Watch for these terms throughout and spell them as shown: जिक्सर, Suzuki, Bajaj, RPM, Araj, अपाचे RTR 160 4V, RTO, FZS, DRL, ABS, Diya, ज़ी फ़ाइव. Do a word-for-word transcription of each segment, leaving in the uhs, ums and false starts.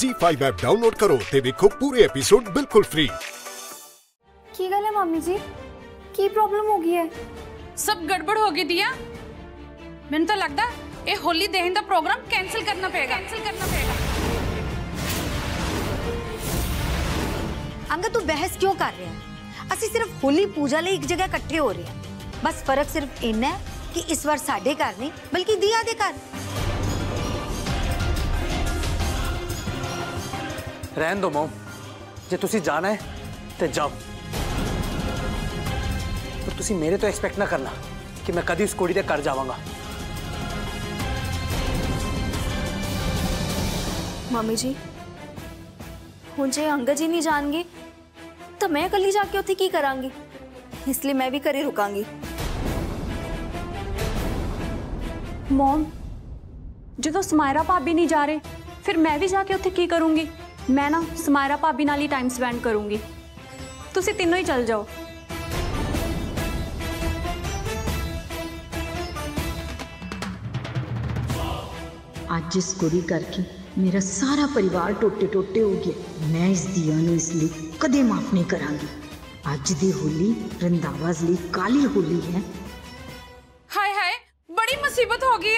ज़ी फ़ाइव app download करो ते देखो पूरे एपिसोड बिल्कुल फ्री। की गल है मम्मी जी, की प्रॉब्लम हो गई है? सब गड़बड़ हो गई दिया। मैंने तो लगता ये होली देहन दा प्रोग्राम कैंसिल करना पड़ेगा। कैंसिल करना पड़ेगा। अंगा तू बहस क्यों कर रही है? असी सिर्फ होली पूजा ले एक जगह इकट्ठे हो रहे हैं। बस फर्क सिर्फ इन्ना है कि इस बार साढ़े घर नहीं बल्कि दिया दे घर। रहन दो मॉम, जे तुसी जाना है तो जाओ, पर तुसी मेरे तो एक्सपेक्ट ना करना कि मैं कभी उस कुड़ी दे घर जावांगा। मामी जी हुण जे अंगद जी नहीं जाएंगे तो मैं कल ही जाके उथे की करांगी, इसलिए मैं भी घरे रुकांगी। मॉम जो समायरा भाभी नहीं जा रहे फिर मैं भी जाके उथे की करूंगी? मैं ना समायरा भाभी नाल ही टाइम स्पेंड करूंगी, तुसी तीनों ही चल जाओ। आज इस कुड़ी करके मेरा सारा परिवार टोटे टोटे हो गया। मैं इस दिया नूं इसलिए कदे माफ नहीं करांगी। आज दी होली रंधावाज ली काली होली है। हाय हाय बड़ी मुसीबत हो गई।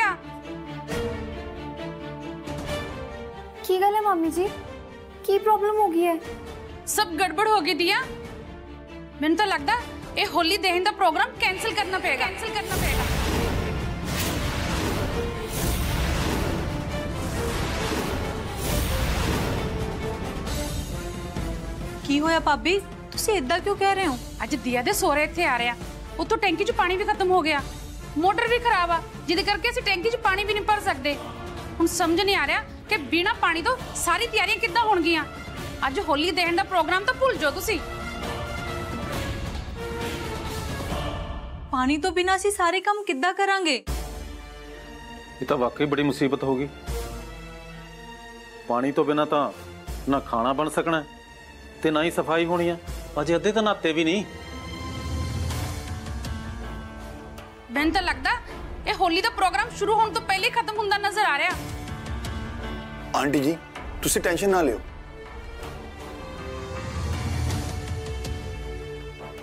की गल है मामी जी, की प्रॉब्लम हो गई है? सब गड़बड़ हो गई दिया। मैंने तो लगता ये होली देहन दा प्रोग्राम कैंसिल करना पड़ेगा। कैंसिल करना पड़ेगा। की होया भाभी, तुसी इदा क्यों कह रहे हो? आज दिया दे सोरे इत्थे आ रहा, उत्तों टैंकी च पानी भी खत्म हो गया, मोटर भी खराब आ, जिद करके असीं टैंकी च पानी भी नहीं भर सकते। हुण समझ नहीं आ रहा कि बिना पानी तो सारी तैयारियां किद्दां होणगियां। अज होली देहन दा प्रोग्राम तां भुल जाओ तुसी। पानी तो बिना सी सारे काम किद्दां करांगे? ये तां वाकई बड़ी मुसीबत होगी। पानी तो बिना तां ना खाना बन सकना है ते ना ही सफाई होनी है। अजे अद्धे तां नाते भी नहीं। मैनूं तां लगदा ये होली दा प्रोग्राम शुरू होण तों पहले खत्म हुंदा नजर आ रिहा। आंटी जी तुसी टेंशन ना लियो,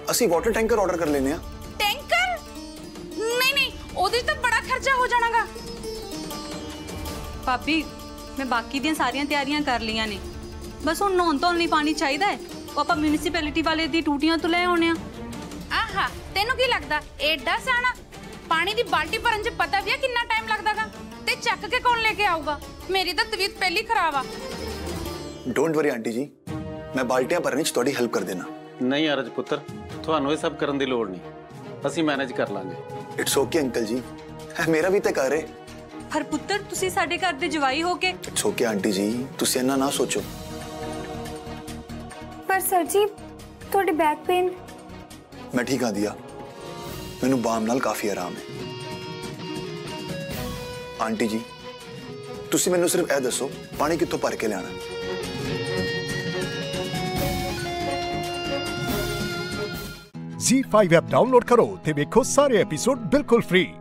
असी वाटर टैंकर ऑर्डर कर लेने। टैंकर? नहीं नहीं, ओदे तो बड़ा खर्चा हो जाएगा। भाभी मैं बाकी दी सारियां तैयारियां कर लिया ने, बस हुण नहाउण धोण लई पानी चाहिदा है। आपां म्यूनिसिपैलिटी वाले दी टूटियां तो लै आउणे। आहा तैनूं की लगदा एडा साना पानी दी बाल्टी भरन च पता भी है कितना टाइम लगदा गा? ते चक के कौन लेके आऊगा? मेरी तो तबीयत पहली खराब आ। डोंट वरी आंटी जी, मैं बाल्टियां भरने च थोड़ी हेल्प कर देना। नहीं अरज पुत्र, ਤੁਹਾਨੂੰ ਇਹ ਸਭ ਕਰਨ ਦੀ ਲੋੜ ਨਹੀਂ, ਅਸੀਂ ਮੈਨੇਜ कर ਲਾਂਗੇ। इट्स ओके अंकल जी, मेरा भी तो घर है। पर पुत्र ਤੁਸੀਂ ਸਾਡੇ ਘਰ ਦੇ ਜਵਾਈ ਹੋ ਕੇ। इट्स ओके आंटी जी, ਤੁਸੀਂ ਇੰਨਾ ਨਾ ਸੋਚੋ। पर सर जी ਤੁਹਾਡੀ बैक पेन? मैं ठीक हाँ दिया, ਮੈਨੂੰ ਬਾਮ ਨਾਲ काफ़ी आराम है। आंटी जी तुसी मैनू सिर्फ यह दसो पानी कितों भर के लियाना? ज़ी फ़ाइव ऐप डाउनलोड करो ते देखो सारे एपिसोड बिल्कुल फ्री।